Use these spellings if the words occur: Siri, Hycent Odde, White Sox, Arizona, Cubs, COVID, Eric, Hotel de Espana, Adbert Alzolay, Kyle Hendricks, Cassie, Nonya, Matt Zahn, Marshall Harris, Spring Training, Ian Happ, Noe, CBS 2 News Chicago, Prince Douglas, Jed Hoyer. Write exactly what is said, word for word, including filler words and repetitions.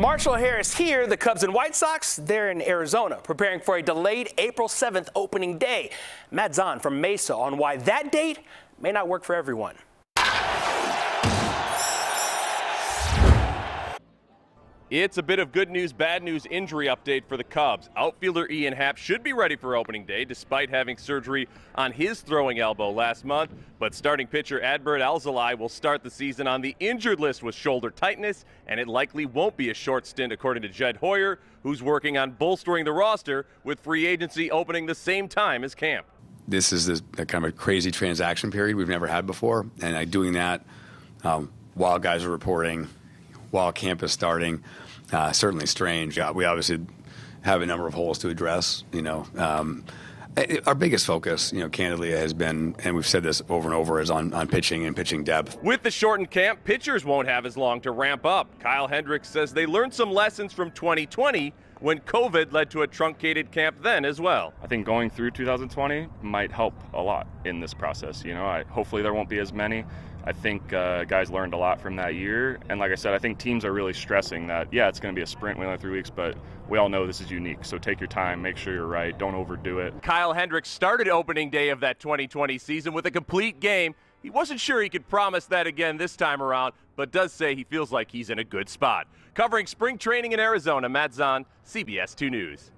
Marshall Harris here. The Cubs and White Sox, they're in Arizona, preparing for a delayed April seventh opening day. Matt Zahn from Mesa on why that date may not work for everyone. It's a bit of good news, bad news injury update for the Cubs. Outfielder Ian Happ should be ready for opening day despite having surgery on his throwing elbow last month. But starting pitcher Adbert Alzolay will start the season on the injured list with shoulder tightness, and it likely won't be a short stint according to Jed Hoyer, who's working on bolstering the roster with free agency opening the same time as camp. This is this, a kind of a crazy transaction period we've never had before, and uh, doing that um, while guys are reporting, while camp is starting, uh, certainly strange. Uh, we obviously have a number of holes to address. You know, um, it, our biggest focus, you know, candidly, has been, and we've said this over and over, is on, on pitching and pitching depth. With the shortened camp, pitchers won't have as long to ramp up. Kyle Hendricks says they learned some lessons from twenty twenty when COVID led to a truncated camp then as well. I think going through two thousand twenty might help a lot in this process. You know, I, hopefully there won't be as many. I think uh, guys learned a lot from that year, and like I said, I think teams are really stressing that, yeah, it's going to be a sprint, we only have three weeks, but we all know this is unique, so take your time, make sure you're right, don't overdo it. Kyle Hendricks started opening day of that twenty twenty season with a complete game. He wasn't sure he could promise that again this time around, but does say he feels like he's in a good spot. Covering spring training in Arizona, Matt Zahn, C B S two News.